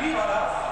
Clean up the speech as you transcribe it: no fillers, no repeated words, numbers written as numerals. Viva la